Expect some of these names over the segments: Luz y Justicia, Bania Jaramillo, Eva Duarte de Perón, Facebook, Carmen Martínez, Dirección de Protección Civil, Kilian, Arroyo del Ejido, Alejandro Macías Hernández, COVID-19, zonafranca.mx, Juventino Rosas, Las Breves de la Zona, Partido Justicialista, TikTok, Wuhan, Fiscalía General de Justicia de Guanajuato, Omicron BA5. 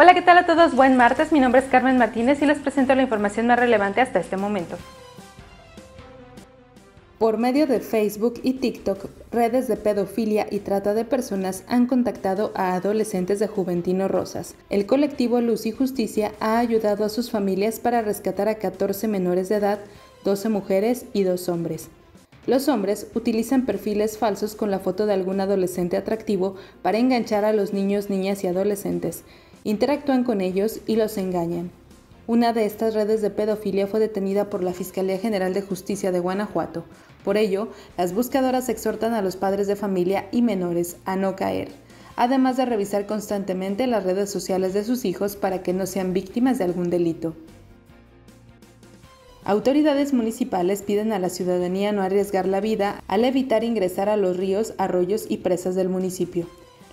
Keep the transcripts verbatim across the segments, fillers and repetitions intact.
Hola, ¿qué tal a todos? Buen martes, mi nombre es Carmen Martínez y les presento la información más relevante hasta este momento. Por medio de Facebook y TikTok, redes de pedofilia y trata de personas han contactado a adolescentes de Juventino Rosas. El colectivo Luz y Justicia ha ayudado a sus familias para rescatar a catorce menores de edad, doce mujeres y dos hombres. Los hombres utilizan perfiles falsos con la foto de algún adolescente atractivo para enganchar a los niños, niñas y adolescentes. Interactúan con ellos y los engañan. Una de estas redes de pedofilia fue detenida por la Fiscalía General de Justicia de Guanajuato. Por ello, las buscadoras exhortan a los padres de familia y menores a no caer, además de revisar constantemente las redes sociales de sus hijos para que no sean víctimas de algún delito. Autoridades municipales piden a la ciudadanía no arriesgar la vida al evitar ingresar a los ríos, arroyos y presas del municipio.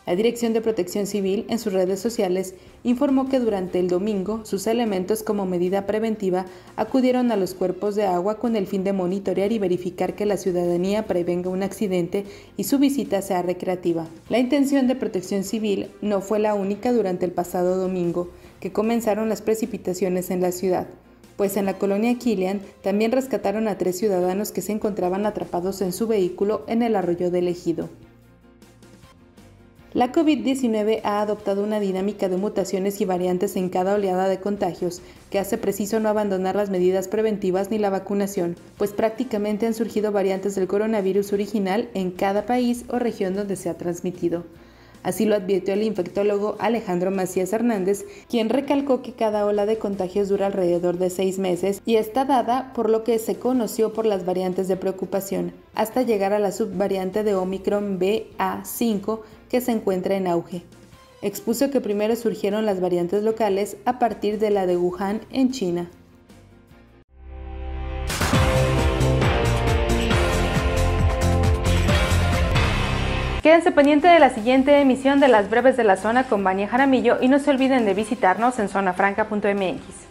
La Dirección de Protección Civil, en sus redes sociales, informó que durante el domingo sus elementos como medida preventiva acudieron a los cuerpos de agua con el fin de monitorear y verificar que la ciudadanía prevenga un accidente y su visita sea recreativa. La intención de Protección Civil no fue la única durante el pasado domingo, que comenzaron las precipitaciones en la ciudad, pues en la colonia Kilian también rescataron a tres ciudadanos que se encontraban atrapados en su vehículo en el Arroyo del Ejido. La COVID diecinueve ha adoptado una dinámica de mutaciones y variantes en cada oleada de contagios, que hace preciso no abandonar las medidas preventivas ni la vacunación, pues prácticamente han surgido variantes del coronavirus original en cada país o región donde se ha transmitido. Así lo advirtió el infectólogo Alejandro Macías Hernández, quien recalcó que cada ola de contagios dura alrededor de seis meses y está dada por lo que se conoció por las variantes de preocupación, hasta llegar a la subvariante de Omicron B A cinco que se encuentra en auge. Expuso que primero surgieron las variantes locales a partir de la de Wuhan en China. Quédense pendiente de la siguiente emisión de Las Breves de la Zona con Bania Jaramillo y no se olviden de visitarnos en zona franca punto m x.